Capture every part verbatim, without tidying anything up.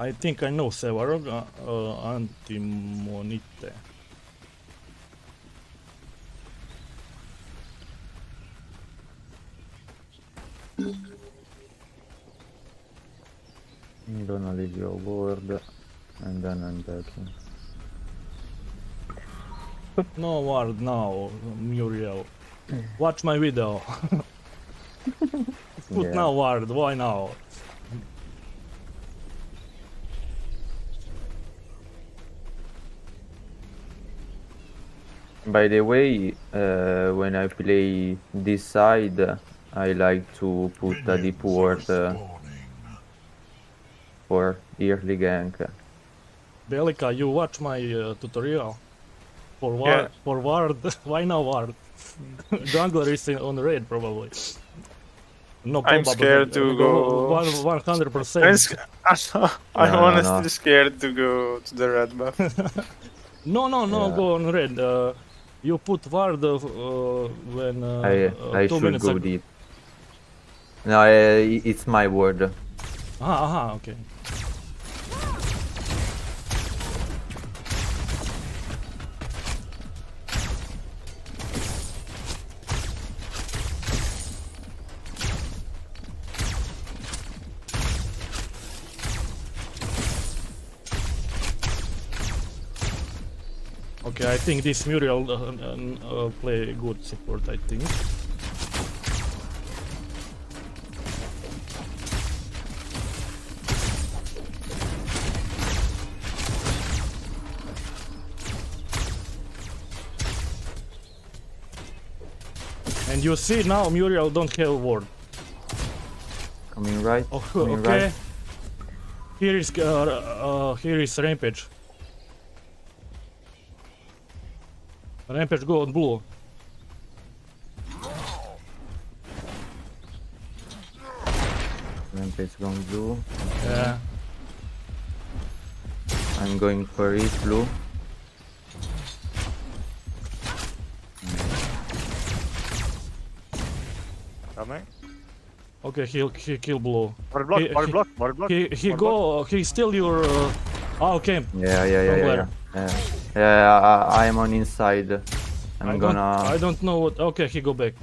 I think I know Sevarog, uh, uh, Antimonite. I'm gonna leave your board and then I'm backing. No word now, Muriel. Watch my video. Put yeah. No word, why now? By the way, uh, when I play this side, I like to put a deep ward uh, for early gank. Belica, you watch my uh, tutorial? For ward, yeah. For ward, why not ward? Jungler is in, on raid probably. No, I'm scared to go. One hundred percent. I'm, sc I'm no, honestly no, no. scared to go to the red buff. no, no, no, yeah. Go on red. Uh, you put ward uh, when uh, I, uh, I two minutes go ago. Deep. No, uh, it's my ward. Ah, aha, okay. I think this Muriel uh, uh, uh, play good support, I think. And you see now Muriel don't have ward. Coming right. Oh, coming okay. Right. Here is uh, uh, here is Rampage. Rampage, go on blue. Rampage, go on blue. Yeah. I'm going for it, blue. Coming. Okay, he'll he kill blue. Water block, water block, water block. He, he go, he steal your. Uh, oh, okay. Yeah, yeah, yeah, yeah. Yeah. Yeah, I, I'm on inside. I'm I gonna. Don't, I don't know what. Okay, he go back.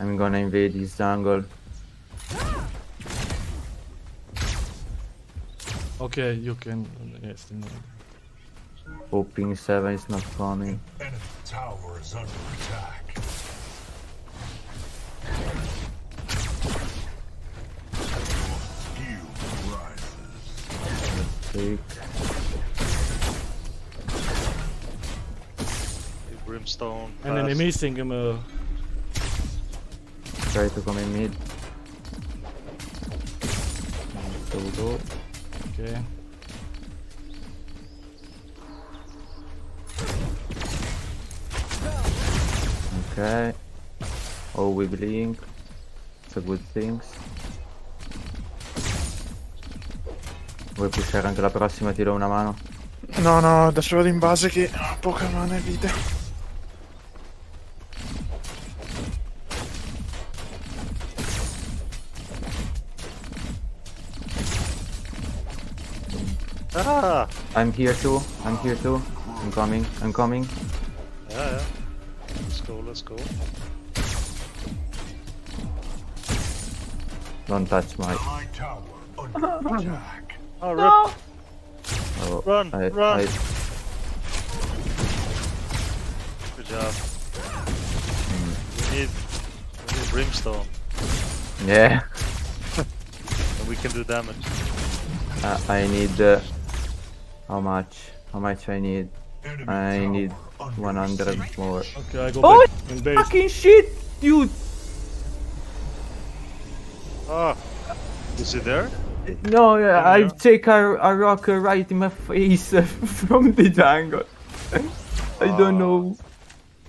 I'm gonna invade his jungle. Okay, you can. Yes, no. Hoping seven is not coming. The enemy tower is under attack. Take. Brimstone. And then I'm missing him. Uh... Try to come in mid. So we go. Okay. Okay. Oh, we blink. It's a good thing. Vuoi pushare anche la prossima? Ti do una mano. No, no, da solo in base che ho poca mana e vita. Ah! I'm here too, I'm here too. I'm coming, I'm coming. Yeah, yeah. Let's go, let's go. Don't touch my... Oh, rip. No. Oh, run, I, run! I... Good job. Mm. We, need, we need brimstone. Yeah. And we can do damage. Uh, I need... Uh, how much? How much I need? I need one hundred more. Okay, I go oh, back. Fucking shit, dude! Ah, is he there? No, yeah, I yeah. take a, a rock right in my face from the jungle. I uh, don't know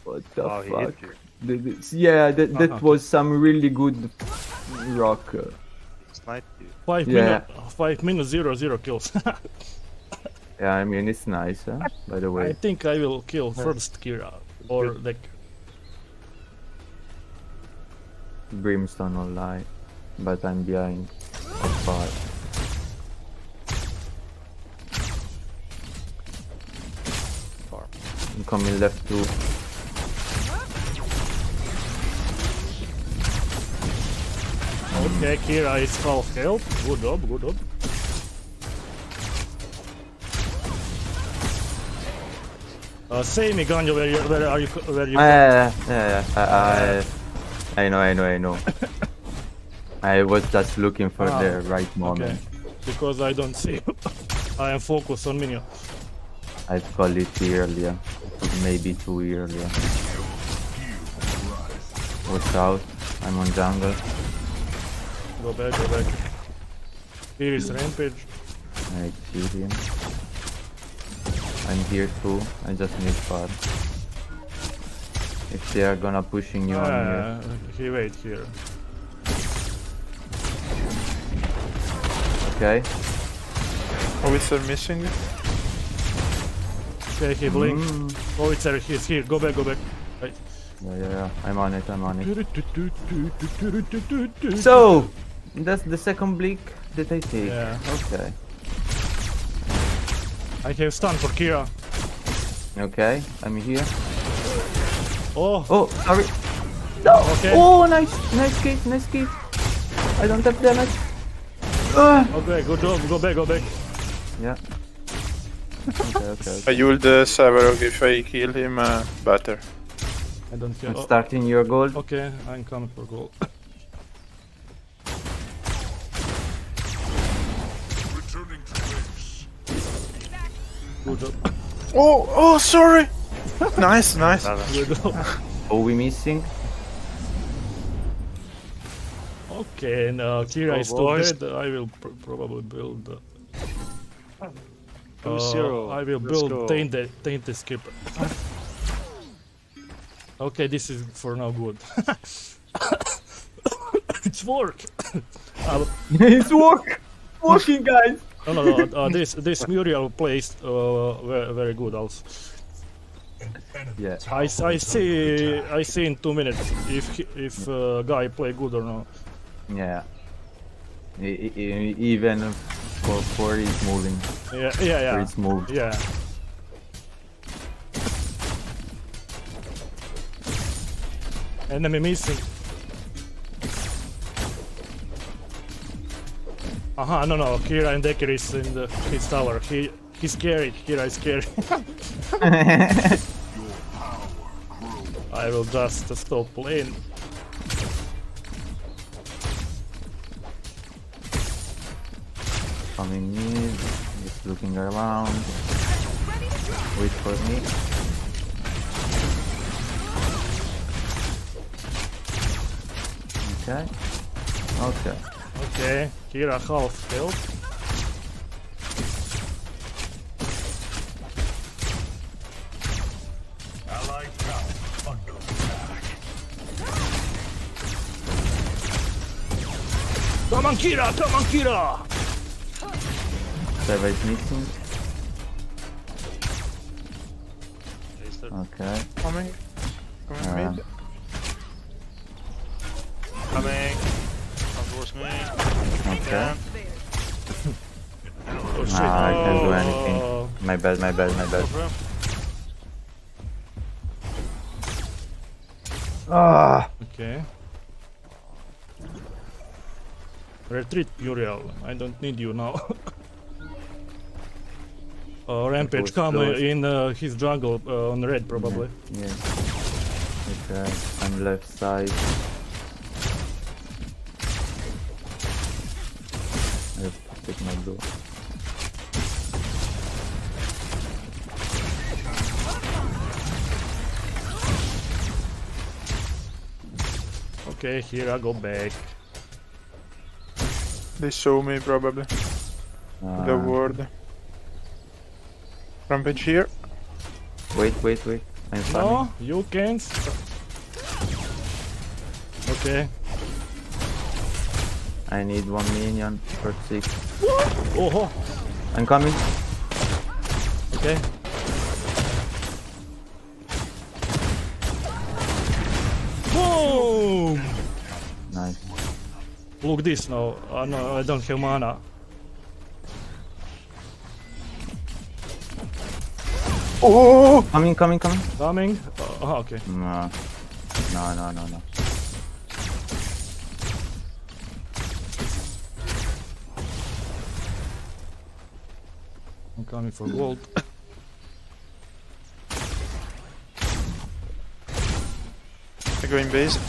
what the oh, fuck. The, the, yeah, that, that uh -huh. was some really good rock. Five yeah. minute, five minutes, zero zero kills. Yeah, I mean it's nice, huh? By the way. I think I will kill first Kira or the like... Brimstone online, but I'm behind. But far. Incoming left two. Okay, Kira is half health. Good job, good job. Uh, say me, Ganjo, where, you, where are you? Where you? Uh, yeah, yeah, uh, I, I know, I know, I know. I was just looking for ah, the right moment. Okay. Because I don't see. I am focused on minion. I'd call it earlier. Maybe too earlier. Watch out. I'm on jungle. Go back, go back. Here is Rampage. I see him. I'm here too, I just need far. If they are gonna pushing you uh, on here. He wait here. Okay. Oh, it's a missing. Okay, he blinked. Mm. Oh, it's a, he's here, go back, go back. Right. Yeah, yeah, yeah, I'm on it, I'm on it. So, that's the second blink that I take. Yeah. Okay. I have stun for Kira. Okay, I'm here. Oh! Oh, sorry! No! Okay. Oh, nice! Nice kick, nice kick! I don't have damage. Uh. Okay, go, to, go back, go back. Yeah. Okay, okay. okay. I ult uh, Savarog if I kill him, uh, better. I don't care. I'm oh. starting your gold. Okay, I'm coming for gold. Oh, oh, sorry! Nice, nice. Oh, we missing? Okay, now Kira is oh, dead. I will pr probably build... Uh, uh, I will build Tainted, tainted Skipper. Okay, this is for now good. It's work! It's work! Working, guys! No, no, no. Uh, this this Muriel plays uh, very, very good also. Yeah. I, I see I see in two minutes if if uh, guy play good or not. Yeah. I, I, even for for is moving. Yeah, yeah, yeah. For it's moved. Yeah. Enemy missing. Aha, uh-huh, no, no, Kira and Decker is in the, his tower. He, he's scary, Kira is scary. I will just uh, stop playing. Coming in, just looking around. Wait for me. Okay. Okay. Okay. Kira half killed. Allied now under attack. Come on, Kira! Come on, Kira! Sava is missing. Okay. Coming. Coming uh. mid. Coming. Unforce me. Okay. Oh, shit. Nah, I can't do anything. My bad, my bad, my bad. Ah. Okay. Retreat, Muriel. I don't need you now. uh, Rampage, come close. in uh, his jungle uh, on red, probably. Yeah. yeah. Okay, I'm left side. Take my door. Okay, here I go back. They saw me probably. Uh, the word. Rampage here. Wait, wait, wait. I'm sorry. No, you can't. Okay. I need one minion for six. Oh, I'm coming. Okay. Boom! Nice. Look this now. Uh, no, I don't have mana. Oh! Coming, coming, coming. Coming? Uh, okay. No. No, no, no, no. I'm coming for gold. I'm going base.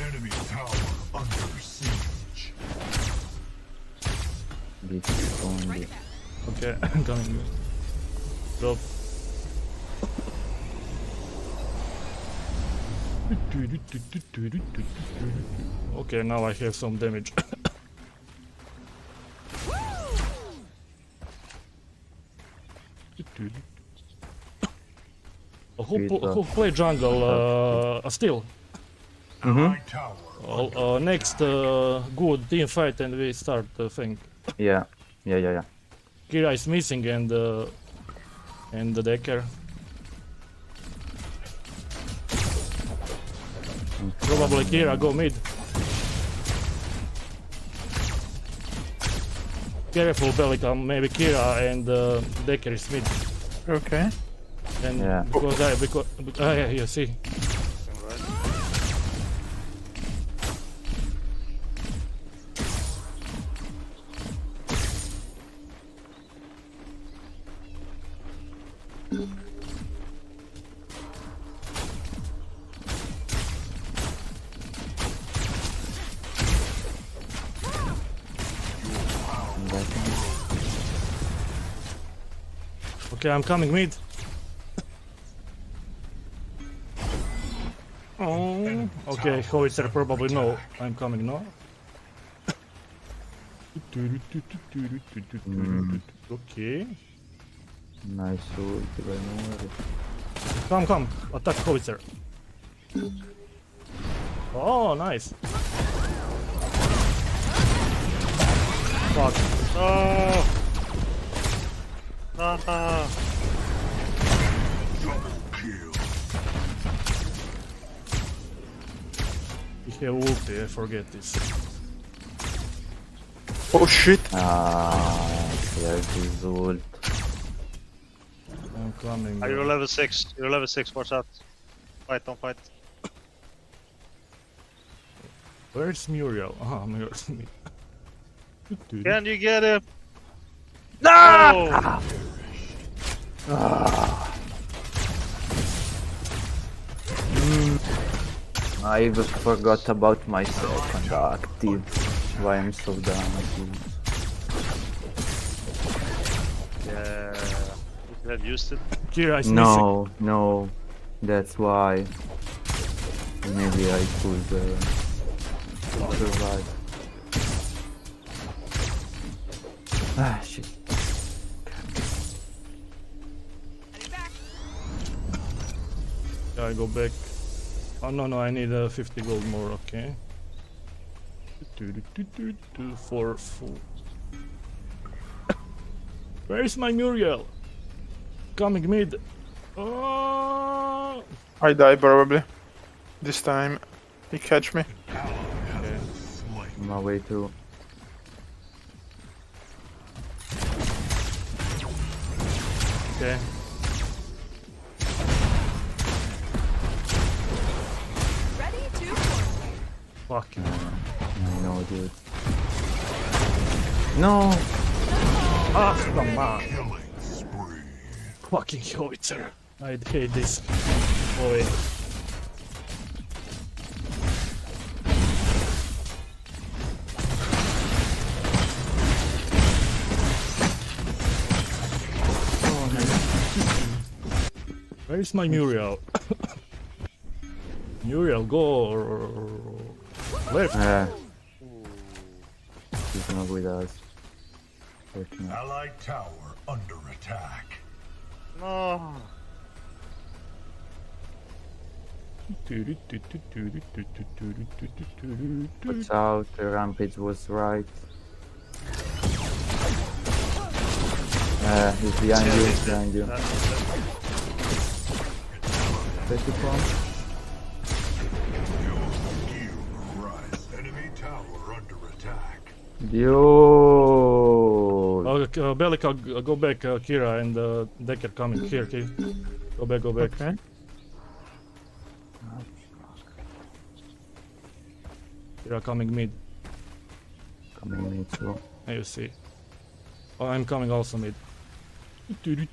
Enemy tower under siege. Okay, I'm coming. Drop. Okay, now I have some damage. Who, who play jungle? Uh, still. Mm-hmm. Uh, uh, next uh, good team fight and we start the uh, thing. Yeah, yeah, yeah, yeah. Kira is missing and uh, and the Decker. Probably Kira go mid. Careful, Pelican. Maybe Kira and uh, Decker is mid. Okay. And yeah. Because I, because, because ah, yeah, you see. Right. Okay, I'm coming mid. Oh, okay, howitzer probably no. I'm coming now. Mm. Okay. Nice ult, I know. Come, come, attack howitzer. Oh, nice. Fuck. Oh. Ah. Yeah, ulti, I forget this. Oh shit! Ah, there's his ult. I'm coming. Are you level six? You're level six, watch out. Fight, don't fight. Where's Muriel? Ah, Muriel. Can you get him? No! Ah! Ah. Mm. I forgot about myself and the active, why I'm so down. Yeah, you could have used it. Kira is no, missing. No, that's why. Maybe I could uh, survive. Ah, shit. Yeah, I go back. Oh no no, I need uh, fifty gold more, okay. For food. Where is my Muriel? Coming mid. Oh! I die probably. This time he catch me. Okay. I'm on my way too. Okay. Fuck. No, no, dude. No! Ah, come on. Fucking howitzer. I'd hate this. Boy. Oh, man. Where's my Muriel? Muriel, go! Left. Yeah. He's not with us. Allied tower under attack. No. Watch out, the rampage was right. Uh, he's behind you, he's behind you. Take the bomb. Yo. Uh, uh, Bellic, uh, go back, uh, Kira and uh, Decker coming here, okay? Go back, go back. Okay. Kira coming mid. Coming mid, too. You see. Oh, I'm coming also mid. We need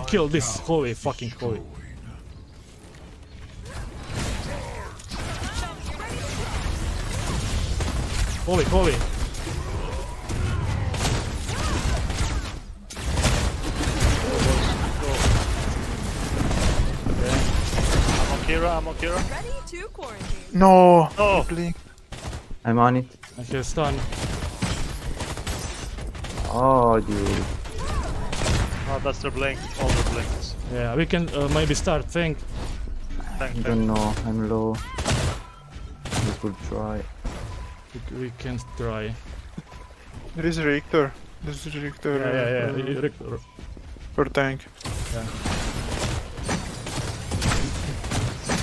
to kill this Chloe, fucking Chloe. Holy, holy. I'm on Kira, I'm on Kira. Ready to quarantine. No! Oh. I'm on it. I hear stun. Oh, dude. Oh, that's the blink. All the blinks. Yeah, we can uh, maybe start tank. I don't know, I'm low. We could try. We can try. There is Richter. There is Richter. Yeah, yeah, yeah. Uh, Richter. Per tank. Yeah.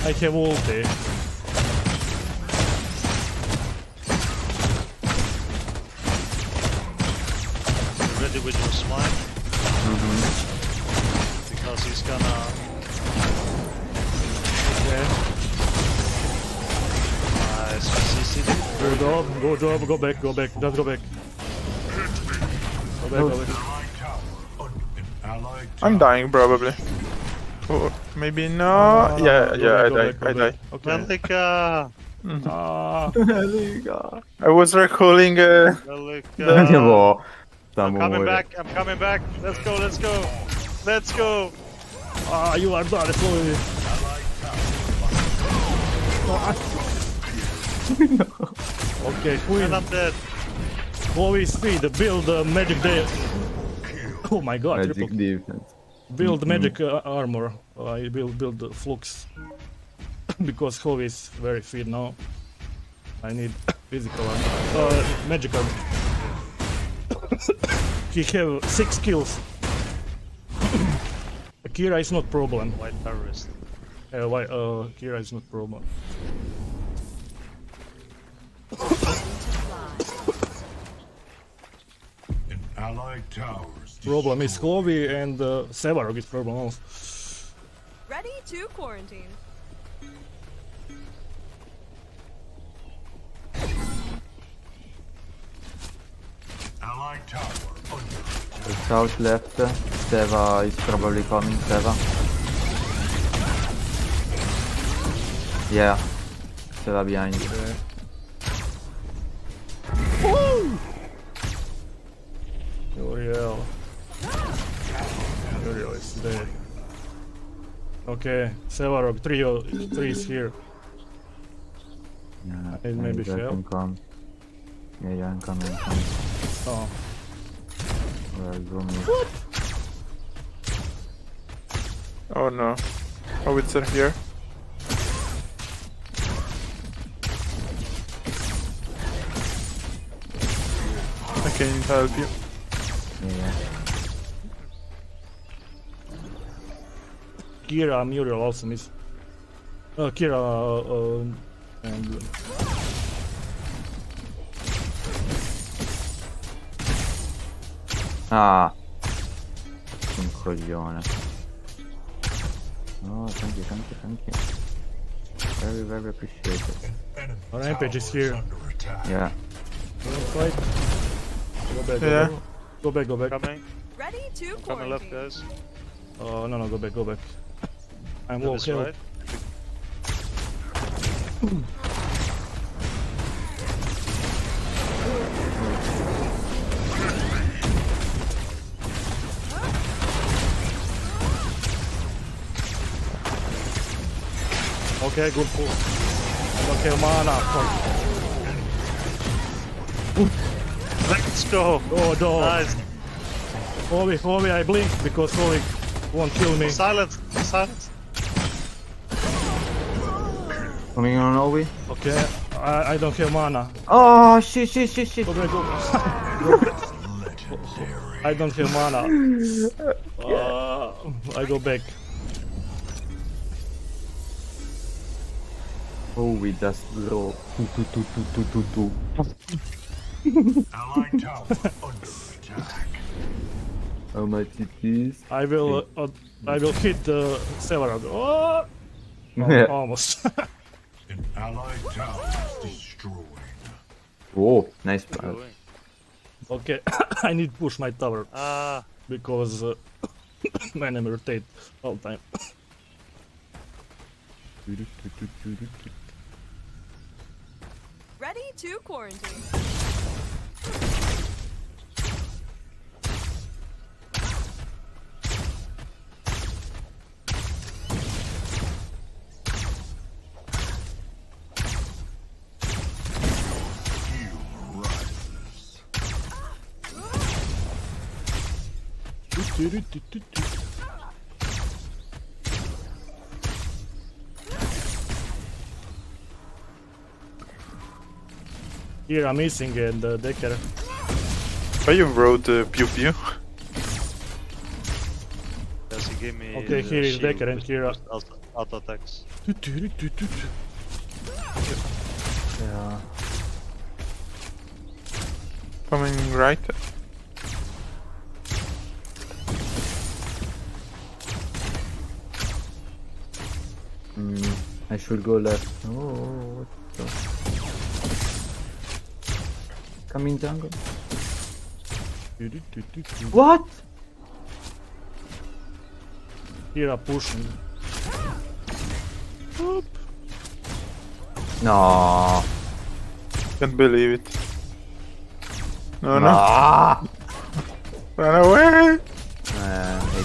I have ulti. You're ready with your smite? Mm-hmm. Because he's gonna... Okay. Good job, good job, go back, go back, just go back. Go back, go back. I'm dying probably. Or maybe no. Uh, yeah, yeah, back, I die, back, I die. Okay. Bellica! Ah. Bellica! I was recalling. Uh... Bellica! I'm coming back, I'm coming back. Let's go, let's go. Let's go! Ah, you are bad, Chloe. Oh, no. Okay, Queen. I'm dead. Chloe speed, build uh, magic day. Oh my god, magic triple defense. Build mm-hmm. magic uh, armor. I uh, will build uh, flux. Because Chloe is very fit now. I need physical armor. Uh, magic armor. He have six kills. Kira is not problem. White terrorist. Uh, why, uh, Kira is not problem. Problem is Chloe and uh, Sevarog is problem also. Ready to quarantine. Allied tower under. South left. Seva is probably coming. Seva. Yeah. Seva behind. Okay. Woohoo! Uriel. Uriel is dead. Okay, Sevarog, trio, three is here. Yeah, it may be fail. Yeah, yeah, I'm coming. I'm coming. Oh. Well, boom. What? Oh no. Oh, it's here. I can help you. Yeah. Kira, Muriel also miss. Uh, Kira uh, uh, and. Ah. Un coglione. Oh, thank you, thank you, thank you. Very, very appreciated. Our rampage is here. Yeah. Go back, go yeah. back, go back, go back. Coming. Ready to coming left, guys. Oh, no, no, go back, go back. I'm low, kill it. Okay, good pull. I don't have mana. Fuck. Let's go! Oh, no! Nice! Holy, holy, I blinked because holy won't kill me. Silence! Silence! Coming on, Obi? Okay, I, I don't have mana. Oh, shit, shit, shit, shit! Okay, go. I don't have mana. Uh, I go back. Oh, we just blow. Allied tower under attack. Oh my titties. I will uh, I will hit the Severad. Oh! Oh, almost. An allied tower is destroyed. Oh, nice plan. Okay, I need to push my tower. Ah, because uh, my name rotate all the time. Ready to quarantine. Do, do, do, do, do. Here I'm missing and uh, Decker. Why you wrote uh, pew pew? Yes, he gave me. Okay, here is Decker and here are auto attacks. Do, do, do, do, do. Yeah. Coming right. Mm, I should go left. Oh, what the... Come in, Tango. What? Here are pushing. Oop. No. Can't believe it. No, no. no. Run away. Uh, I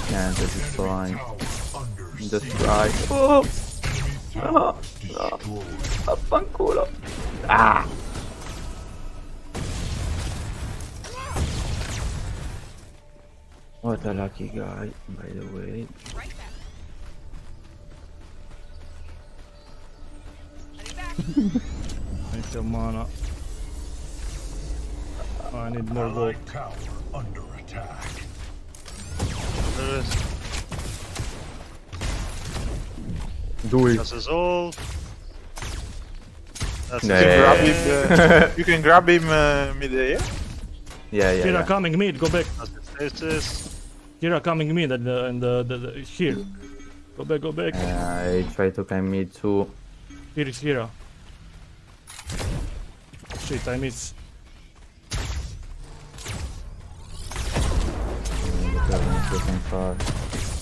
can't at this point. Just try. Oh. No, no, a fanculo. Ah! What a lucky guy, by the way. I need some mana. Oh, I need more gold. Tower under attack. There is. Do it. That's his ult. That's nah. You can grab him, uh, you can grab him uh, mid-air. Yeah, yeah. Here yeah. are coming mid, go back. This is... Here are coming mid and, uh, and uh, the, the, here. Go back, go back. Uh, I try to climb mid too. Here is Hera. Shit, I miss.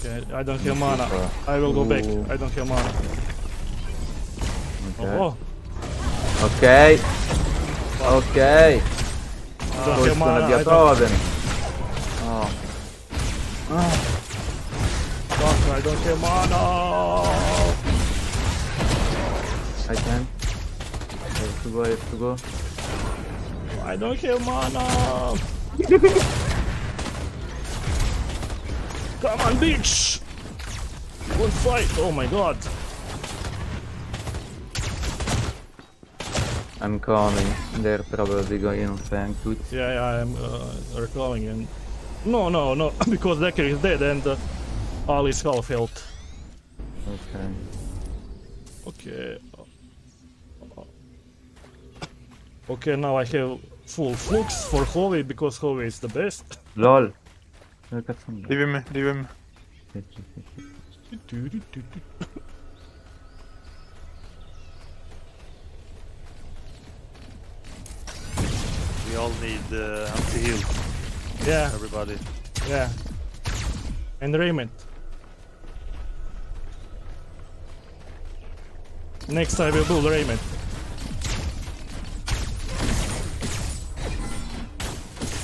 Okay, I don't have mana. I will go Ooh. back. I don't have mana. Okay. Oh, oh. Okay. Okay. Uh, so it's gonna be a problem. Oh. Oh. Fuck, I don't have mana. I can. I have to go. I have to go. I don't have mana. Come on, bitch! One fight! Oh my god! I'm coming. They're probably going on tank too. Yeah, yeah, I'm uh, recalling and... No, no, no, because Decker is dead and... Uh, all is half health. Okay. Okay... Okay, now I have full flux for Hovey because Hovey is the best. LOL! Leave him, leave him. We all need uh, anti-heal. Yeah. Everybody. Yeah. And Raymond. Next time we build Raymond.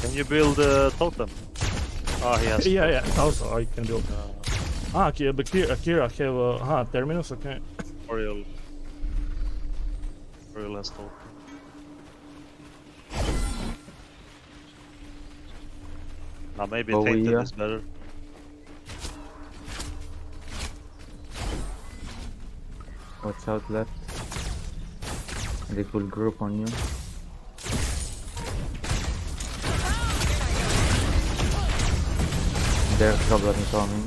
Can you build a totem? Oh, yes. Yeah, yeah, also I can build. Uh, ah, okay, but here, here I have uh, huh, Terminus, okay. Oriel. Oriel has told. Now maybe oh, Tainted yeah. is better. Watch out left. They could group on you. There's problem coming.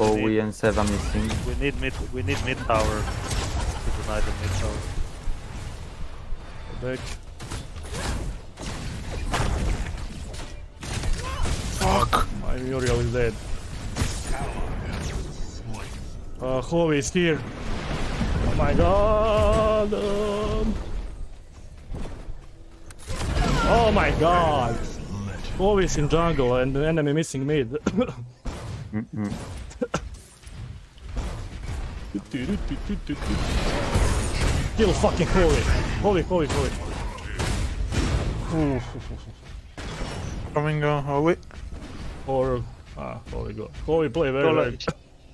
Oh, we, we and Sev are missing. We need mid. We need mid tower to deny the mid tower. Go back. And Muriel is dead. Uh, Hove is here. Oh my god! Um... Oh my god! Hove is in jungle and the enemy missing mid. Mm-mm. Kill fucking Hove! Hove, Hove, Hove. Coming on Hove. Or... Ah, Hove go. Hove play very well.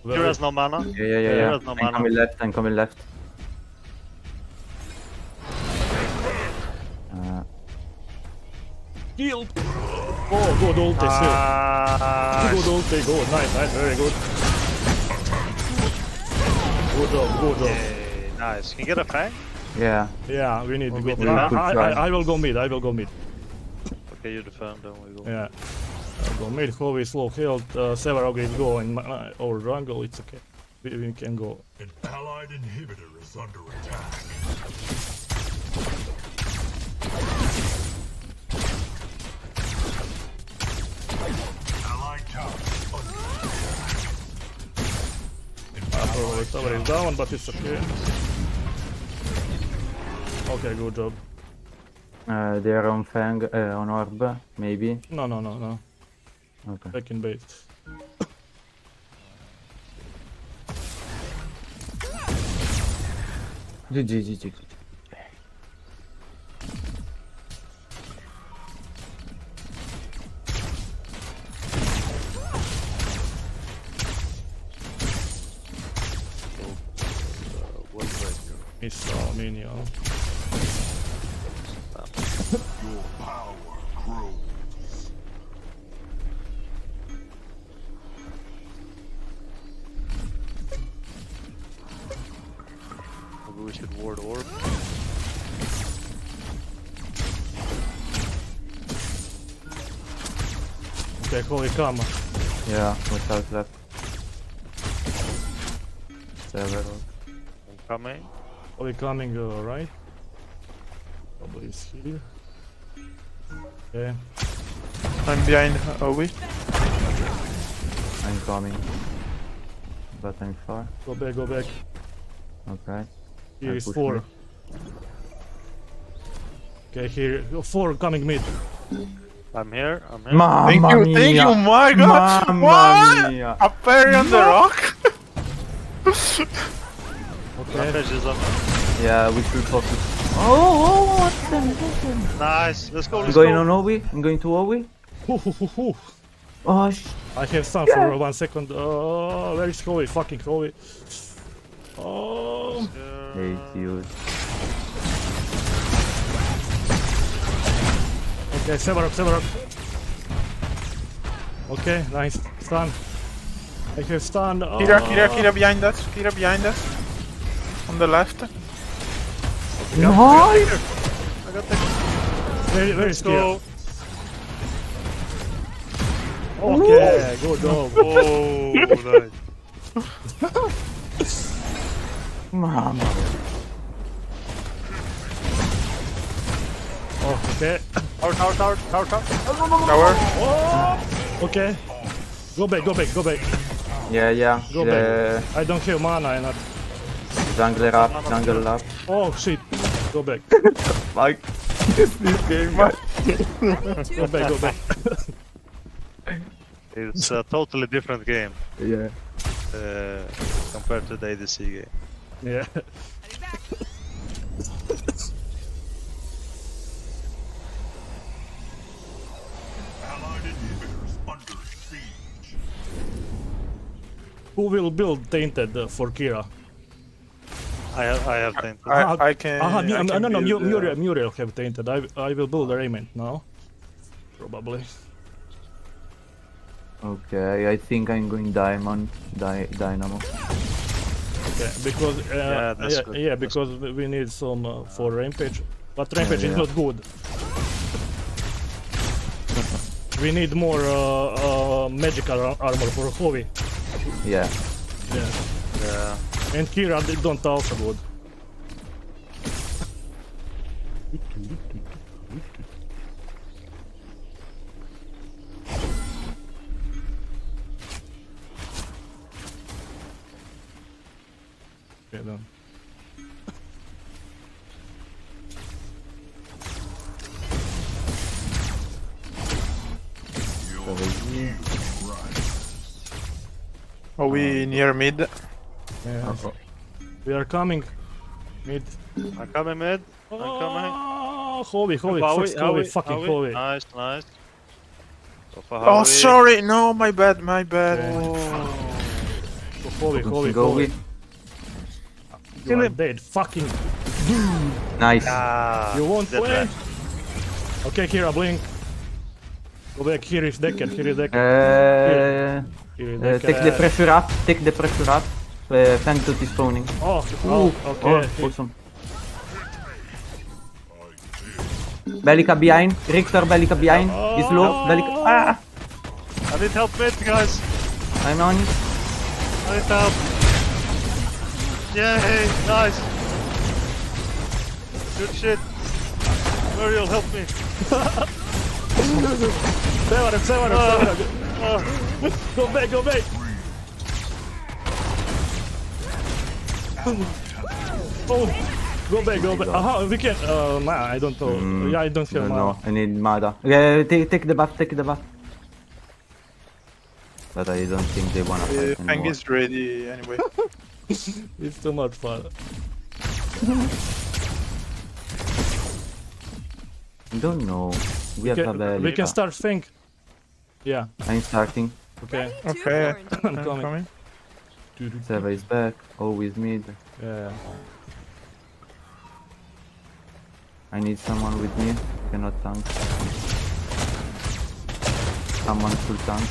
There is no mana. Yeah, yeah, yeah. yeah. No I'm mana. coming left, I'm coming left. Uh. Heal! Oh, good ulti uh, still. Uh, good ulti, good. Nice, nice, very good. Good job, good job. Okay, nice. Can you get a fang? Yeah. Yeah, we need we'll to go mid. I, I, I will go mid, I will go mid. Okay, you defend, then we go. Yeah. Go mid, Hove is low health, uh, Sevarog is going, uh, or jungle, it's okay. We, we can go. An allied inhibitor is under attack. Allied tower under attack. Allied tower is down, but it's okay. Okay, good job. Uh, they are on Fang, uh, on Orb, maybe? No, no, no, no. Okay. Second bait. G G G G. It's all minion. Your power grows. We should ward orb. Okay, holy come. Yeah, without that. Several. I'm coming. Holy coming, uh, right? Probably is here. Okay. I'm behind Obi. I'm coming. But I'm far. Go back, go back. Okay. Here is four. Me. Okay, here four coming mid. I'm here. I'm here. Mama thank you, thank mia. you. My God! Mama what? Mia. A parry on the rock. Okay. Yeah, we should focus. Oh, what the hell? Nice. Let's go. Let's I'm going go. on Obi. I'm going to Obi. Oh, sh I have some yeah. for one second. Oh, where is Obi? Fucking Obi. Oh, hey, dude. Okay, Sevarog, Sevarog. Okay, nice. Stun. I have stun. Oh. Kira, Kira, Kira behind us. Kira behind us. On the left. Okay, no! I got, I got the... Very, very slow. Okay, Ooh. good job. Oh, nice. Mama. Oh, okay. Tower, tower, tower, tower, tower. Tower. Oh, okay. Go back, go back, go back. Yeah, yeah. Go yeah. back. I don't have mana and I... Jungler up, jungle up. Oh, shit. Go back. Like, this game, man. Go back, go back. It's a totally different game. Yeah. Uh, compared to the A D C game. Yeah. Allied inhibitors under siege. Who will build Tainted uh, for Kira? I have, I have Tainted. I, I, I can. Ah, I can no, no, build, Muriel, uh, Muriel have Tainted. I, I will build Raymond now. Probably. Okay, I think I'm going Diamond, Di Dynamo. Okay, because uh, yeah, yeah, yeah, because that's we need some uh, for Rampage, but Rampage yeah, yeah. is not good. We need more uh, uh, magical armor for Hove. Yeah. Yeah. Yeah. And Kira they don't also good. over here. Are we um, near mid? Yeah. Okay. We are coming. Mid. I'm coming mid. I'm oh, coming. Hobby, hobby, first hobby, fucking hobby. Nice, nice. So far, oh, sorry. No, my bad, my bad. Oh. So hobby, hobby, hobby. Kill him. Dead, fucking. Nice. Ah, you won't play? Right. Okay, here I blink. Go back. Here is Decker. Here is Decker. Uh, here. Here is Decker. Uh, take the pressure up. Take the pressure up. Uh, thanks to this spawning. Oh, oh, okay. Oh, awesome. Bellica behind. Richter Bellica behind. Oh, he's low. Oh. Bellica. Ah! I need help mid, guys. I'm on it. I need help. Yay! Nice. Good shit. Muriel, help me. Seven him, seven him, seven him. Oh. Go back, go back. Oh. Go back, go back. Aha, we can. Uh, nah, I don't know. Mm. Yeah, I don't have no, mana. No, I need mana. Yeah, take, take the buff, take the buff. But I don't think they wanna fight anymore. Fang is ready anyway. It's too much fun. Don't know. We, we have can, a belly. We can start Fang. Yeah. I'm starting. Okay. Okay. I'm coming. coming. Seva is back, always mid. Yeah. I need someone with me, cannot tank. Someone should tank.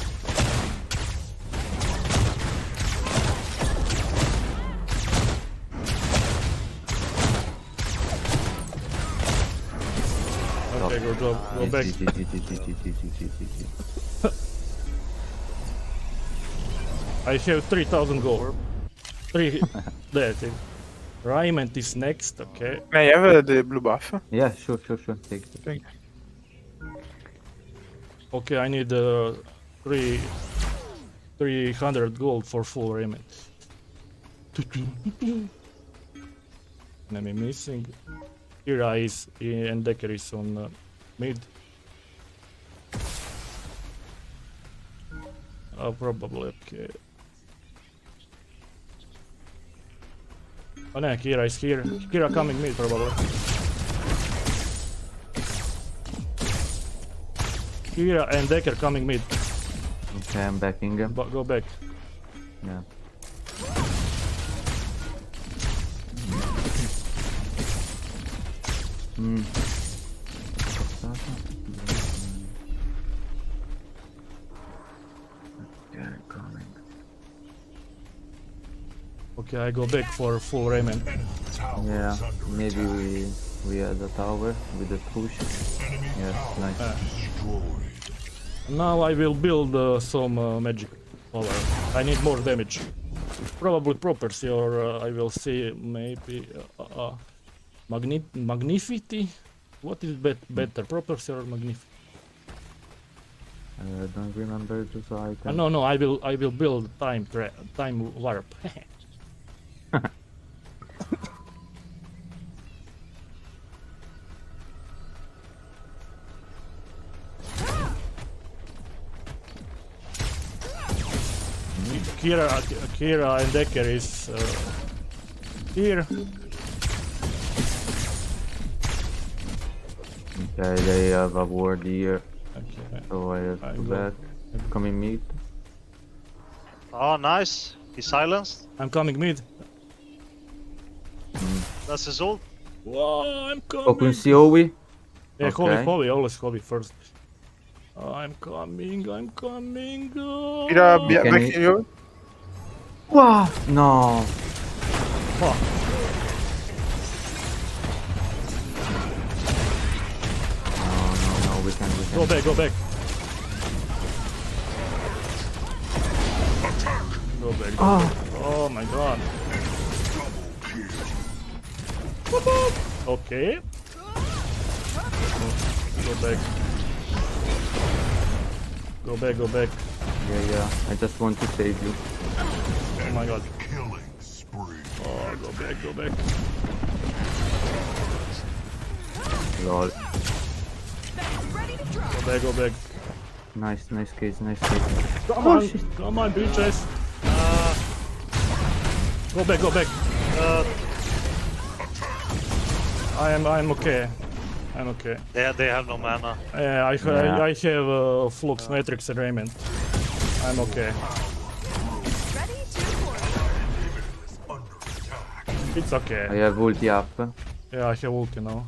Okay, go, go, go back. I have three thousand gold. three there, I think. Raymond is next, okay. May I have the blue buff? Yeah, sure, sure, sure. Take it. Thank you. Okay, I need uh, three, three hundred gold for full Raymond. Enemy missing. Kira is and Decker is on uh, mid. Oh, probably, okay. Oh no, Kira is here. Kira coming mid, probably. Kira and Decker coming mid. Okay, I'm backing him. But go back. Yeah. Hmm. Okay, coming. Okay, I go back for full Raymond. Yeah, maybe we we add the tower with the push. Yes, nice. Uh, now I will build uh, some uh, magic power. I need more damage. Probably property, or uh, I will see maybe. Uh, uh, Magni Magnificity? What is bet better, property or Magnificity? I uh, don't remember to so I can... uh, No, no, I will I will build time tra time warp. Kira, Kira and Decker is uh, here. Yeah, they have a ward here, okay. So I have I to back. I'm coming mid. Oh, nice. He's silenced. I'm coming mid. Mm. That's his ult. Whoa, I'm coming. Open Obi. Yeah, Hobby, okay. Hobby, always Hobby first. Oh, I'm coming, I'm coming. Oh. Kira, be back hit you. Wow. No. Fuck. We can, we can. Go back, go back. Attack. Go back, go oh. back. Oh my god. Okay. Go back. Go back, go back. Yeah, yeah. I just want to save you. Oh my god. Killing spree. Oh, go back, go back. Lol. Go back, go back. Nice, nice kids, nice kids. Come on, oh, come on, bitches. Uh, go back, go back. Uh, I am, I am okay. I'm okay. Yeah, they have no mana. Yeah, I, ha yeah. I, I have uh, Flux, yeah. Matrix, and Raymond. I'm okay. It's okay. I have ulti up. Yeah, I have ulti now.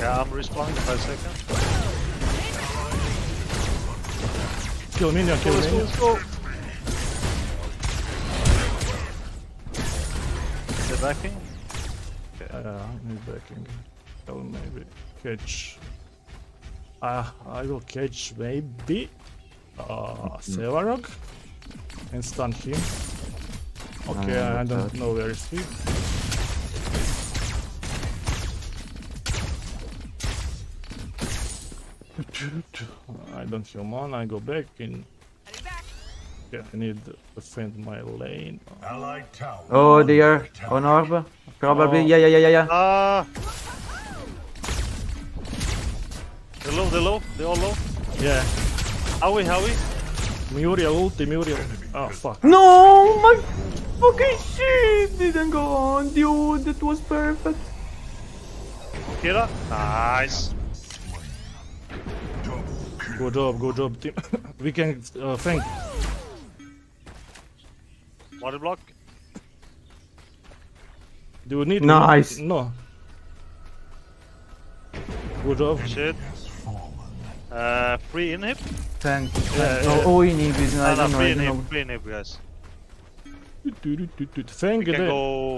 Yeah, I'm respawning in five seconds. Kill minion, kill minion. Let's go, let's go. Is it backing? Yeah, uh, he's backing. I'll maybe catch. Ah, uh, I will catch maybe uh, Sevarog and stun him. Okay, I don't know where is he. I don't heal man, I go back in. Yeah, I need to defend my lane. Oh, they are on orb? Probably, yeah, yeah, yeah, yeah. Uh, they're low, they're low, they're all low. Yeah. How we, how we? Muriel ulti, Muriel. Oh, fuck. No, my fucking shit didn't go on, dude. That was perfect. Kira? Nice. Good job, good job, team. We can uh, thank. Water block. Do you need nice. No. Good job. Shit. Uh, free inhib? Tank. Yeah, yeah. Oh, inhib is not no, no, free inhib, free inhib, guys. Do, do, do, do. Fang we can it. go.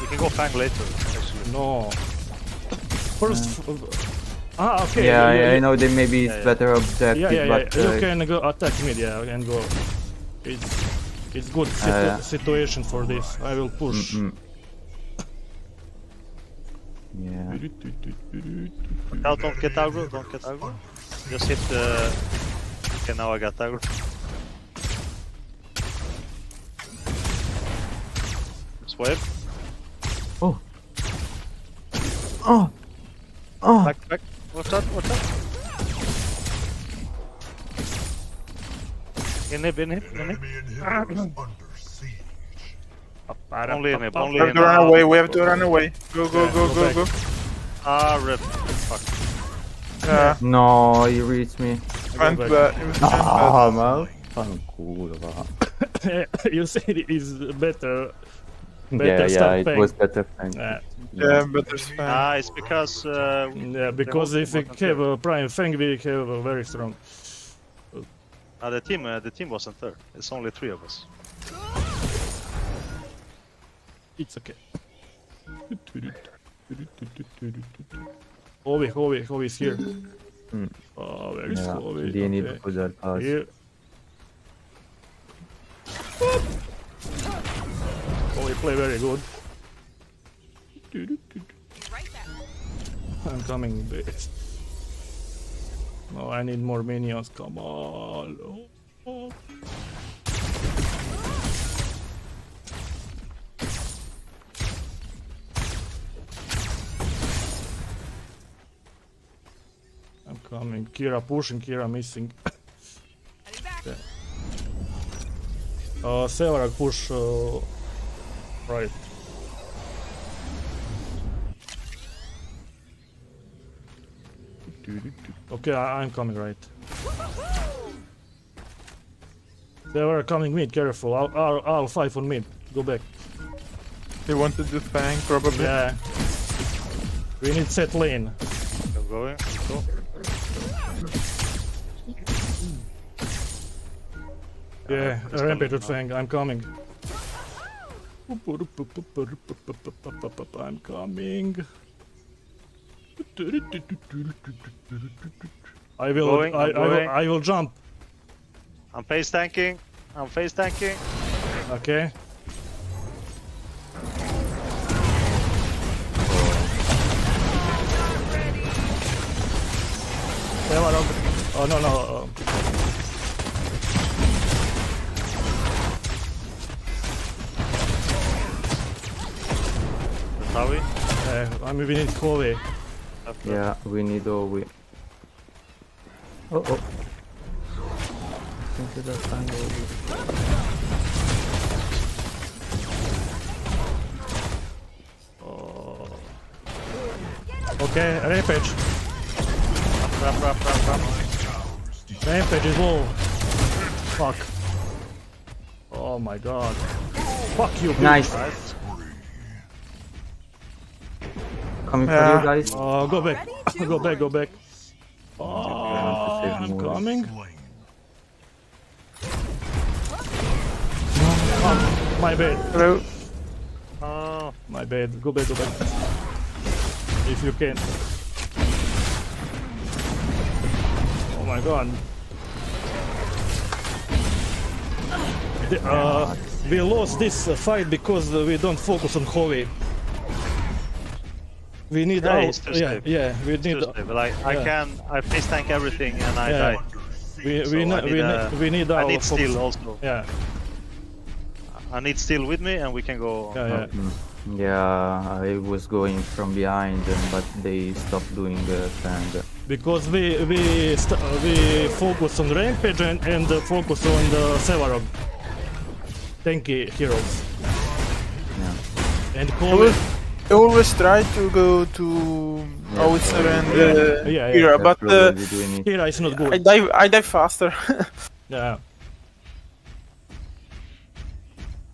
We can go Fang later, actually. No. First. Yeah. Ah, okay. Yeah, yeah, yeah, I know that maybe it's yeah, better yeah. objective, yeah, yeah, yeah. but... Uh, you can go attack mid, yeah, and go... It's... It's good situ uh, yeah. situation for this, I will push. Mm-hmm. Yeah. No, don't get aggro, don't get aggro. Just hit the... Okay, now I got aggro. Just wave. Oh! Oh! Oh! Back, back. What's that? What's that? Inhib, inhib, inhib. Only inhib, only inhib. We have to run away, we have to run away. Go, go, go, go, go. Ah, rip. Fuck. Yeah. No, you reached me. I'm bad. Ah, man. Fan cool, you said it is better. Better yeah, yeah, it paying. was better paying. Yeah, yeah better spam. Ah, it's because... Uh, yeah, because if we have a prime thing, we have a very strong... Uh, the team, uh, the team wasn't there. It's only three of us. It's okay. Ovi, Ovi, Ovi is here. Mm. Oh, where is yeah, Ovi? They need to push that pass. Here. Ovi play very good. I'm coming, bitch. No, I need more minions, come on. Oh, oh. I'm coming. Kira pushing, Kira missing. Okay. Uh, Sevarag push uh, right. Okay, I I'm coming right. They were coming mid, careful. I'll, I'll, I'll fight on mid. Go back. They wanted to fang, probably. Yeah. We need set lane. I'm going. Go. Yeah, uh, a rampage with fang. I'm coming. I'm coming. I will, going, I, I, will, I will jump. I'm face tanking. I'm face tanking. Okay. Oh no no. Howie? Uh, I mean we need Howie. Yeah, we need all we. Oh, oh. Into the oh. Okay, rampage. Rap, rap, rap, rap. Rampage is low. Fuck. Oh my god. Fuck you, bitch. Nice. Right? Coming yeah. for you guys. Oh, go back. Go back, go back. Oh, I'm coming. Oh, my bad. Hello. Oh, my bad. Go back, go back. If you can. Oh my god. Uh, we lost this fight because we don't focus on Hovey. We need no, out. Yeah, yeah, we need like yeah. I can I face tank everything and I yeah. die. We so we, need, need, we, uh, need, we need our I need focus. Steel also. Yeah. I need steel with me and we can go. Yeah, yeah. Mm. yeah I was going from behind them, but they stopped doing the tank. Because we we st we focus on rampage and, and focus on the Sevarog. Tanky heroes. Yeah. And Kovey. I always try to go to yeah, Outser and uh, yeah, yeah, Kira, yeah, but uh, Kira is not good. I dive, I dive faster. yeah.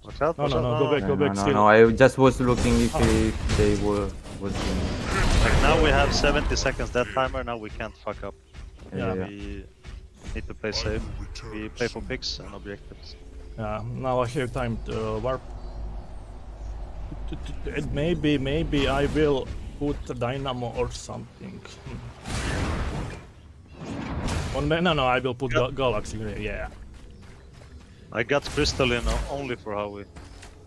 Watch out, watch no, no, no, no, go back, go no, back. No, still. no, I just was looking if oh. they, they were. Was like now we have seventy seconds that timer. Now we can't fuck up. Yeah. yeah. We need to play safe. We play for picks and objectives. Yeah. Now I have time to uh, warp. And maybe, maybe I will put a dynamo or something. On me, no, no, I will put got, gal Galaxy. Yeah. I got crystalline only for Howie.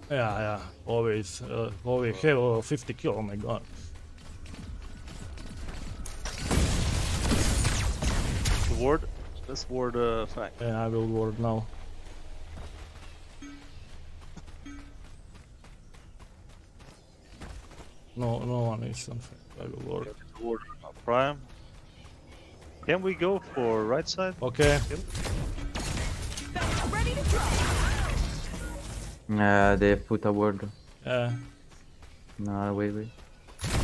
Yeah, yeah. Always, uh, always have uh, fifty kill. Oh my god. The ward. Let's ward uh, Fang. Yeah, I will ward now. No, no one is something. I will work. Ward Prime. Can we go for right side? Okay. Nah, uh, they put a ward. Yeah. No, wait, wait. Okay,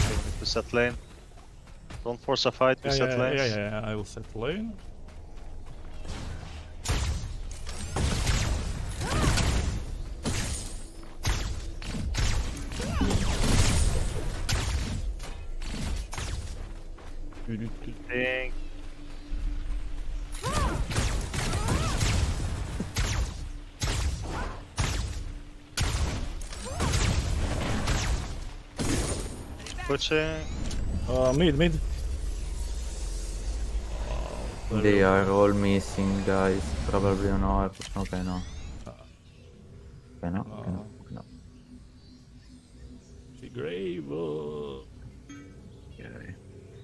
we need to set lane. Don't force a fight. We yeah, set yeah, lane. Yeah, yeah, yeah. I will set lane. Dang. Pushing. Uh, mid, mid. Oh, they are all missing, guys. Probably no. Okay, no. Okay, no. Okay, no. Okay, no. The grave. Uh...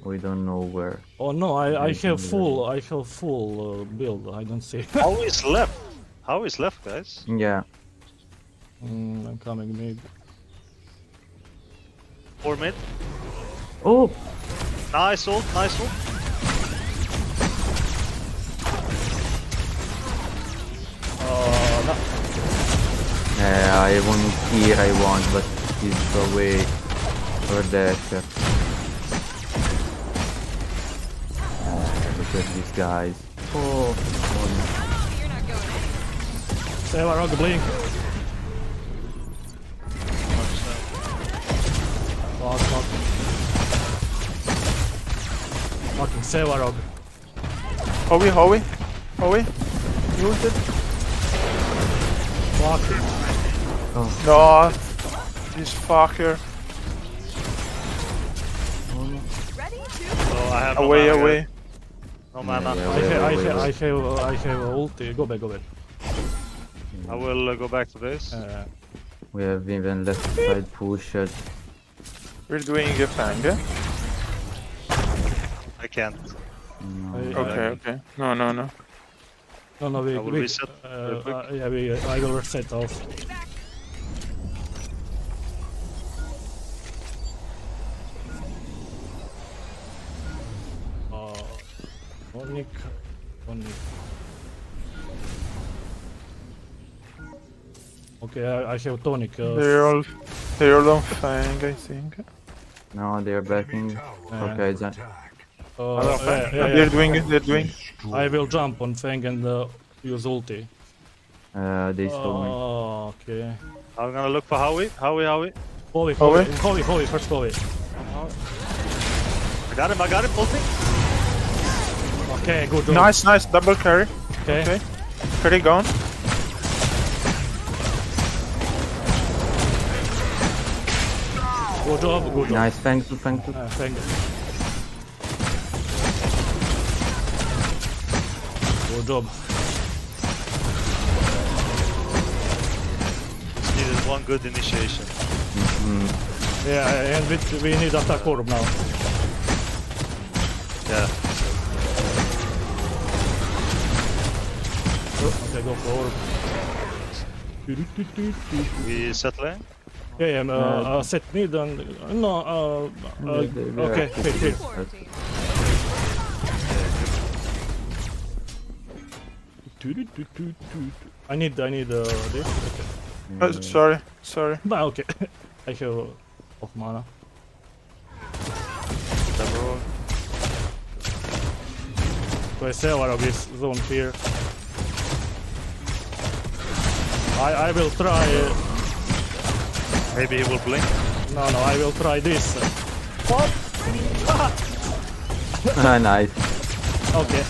We don't know where. Oh no, I, I have full, I have full uh, build, I don't see. How is left? How is left, guys? Yeah. Mm, I'm coming mid. Or mid. Oh! Nice ult, nice ult. Uh, no. Yeah, I want here, I want, but it's away for that. These guys. Oh, oh you're not going. Sail around the blink. Fuck, fuck. Fucking Sevarog. Howie, Howie, Howie. You used it. Fuck. Oh. No. This fucker. Oh, I have away, no away. No man, yeah, yeah, I, yeah, I, yeah, I, yeah. I have uh, I have ulti. Go back, go back. I will uh, go back to this. Uh, we have even left side pushed. We're doing a fang. I can't. No. I, okay, uh, okay. No, no, no. No, no. We, I will we, reset. Uh, uh, yeah, we. Uh, I will reset off. Konnik, Konnik. Okay, I, I have tonic. Uh, they're all, they're all on Fang, I think. No, they're backing. Yeah. Okay, then. Uh, uh, yeah, yeah, they're yeah. doing it. They're doing. I will jump on Fang and uh, use ulti. Uh, they stole me. Oh, okay. I'm gonna look for Howie. Howie, Howie. Howie, Howie, Howie, Howie. First Howie. I got him. I got him. Ulti. Okay, good. Job. Nice, nice double carry. Okay. okay. Pretty gone. Good job, good job. Nice, thank you, thank you. Uh, thank you. Good job. Just needed one good initiation. Mm-hmm. Yeah, and with, we need attack orb now. Yeah. Oh, okay, go for orb. We settling? Yeah, yeah, um, uh, uh, set mid and... Uh, no, uh... uh okay, wait, wait. I need, I need, uh, this. Okay. Uh, sorry, sorry. But okay. I have off mana. So I sell out of this zone here. I, I will try... Uh, Maybe he will blink. No, no, I will try this. What? Ah, nice. Okay.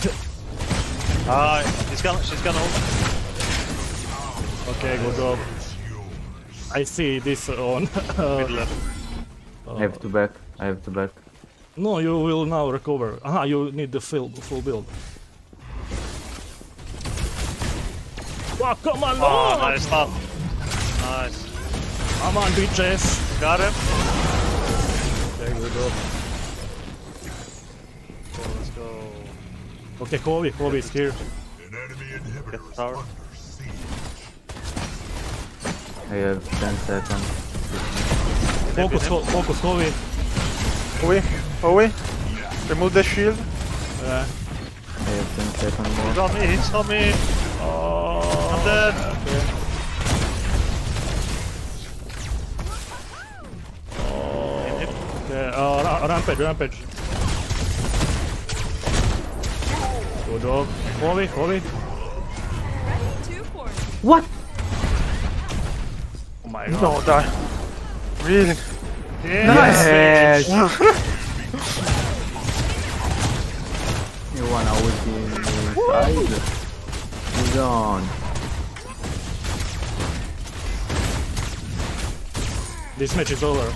Ah, uh, he's gonna, she's gonna ult. Okay, good job. I see this on. Mid left. Uh, I have to back. I have to back. No, you will now recover. Aha, you need the full, full build. Wow, come on! Oh, no! Nice stop. Nice. Come on, bitches! Got him! Okay, good job. So let's go. Okay, Kobe, Kobe is here. An enemy inhibitor. Get the tower. I have ten seconds. Focus, fo focus, Kobe. Kobe, Kobe. Remove the shield. Yeah. I have ten seconds more. He's on me, he's on me! Oh, I'm dead! Okay. Yeah, uh, rampage, rampage. Good job. Holy, holy. What? Oh my god. No, die. Really? Yes! yes. You wanna ult in the side? He's on. This match is over.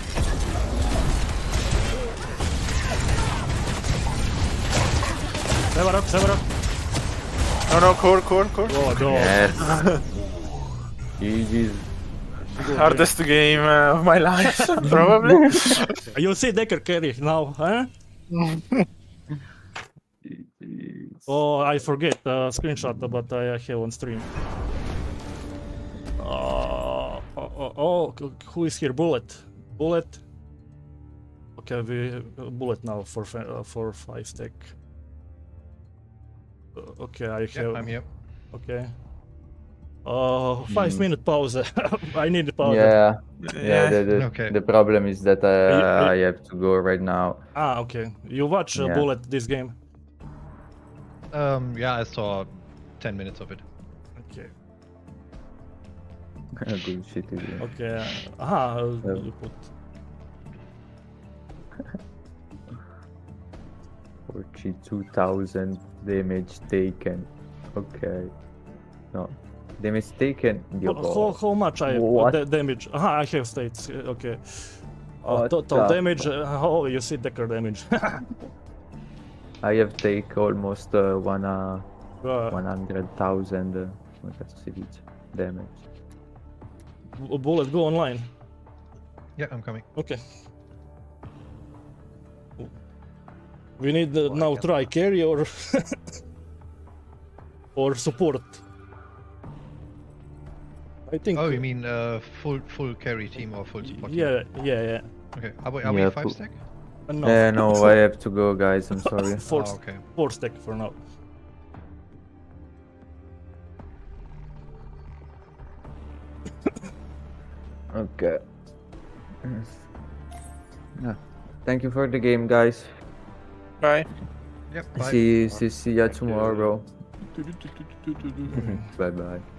Sever up, sever up. No, no, core, core, core. Oh, no. Yes. G G's. Hardest game uh, of my life, probably. You see Decker carry now, huh? Oh, I forget the uh, screenshot, but I uh, have on stream. Uh, oh, oh, oh, who is here? Bullet. Bullet. Okay, we uh, bullet now for, uh, for five stack. Okay, I have. Yep, I'm here. Okay. Oh, uh, five mm. minute pause. I need the pause. Yeah. Yeah. yeah. The, the, okay. the problem is that uh, you, I have to go right now. Ah, okay. You watch uh, yeah. Bullet this game? Um. Yeah, I saw ten minutes of it. Okay. Good shit. Okay. Ah, yeah. You put. forty-two thousand damage taken. Okay. No. Damage taken. How, how much I have damage? Aha, I have states. Okay. Oh, oh, total God. damage. Oh, you see Decker damage. I have take almost uh, one, uh, uh, one hundred thousand uh, damage. Bullet, go online. Yeah, I'm coming. Okay. We need uh, now try carry or or support. I think. Oh, you mean uh, full full carry team or full support? Yeah, team? yeah, yeah. Okay, are we, are yeah, we five stack? No, uh, no I have to go, guys. I'm sorry. Four, oh, okay. Four stack for now. Okay. Yeah. Thank you for the game, guys. Bye. Yep, bye. See, see, see ya tomorrow. Bye bye.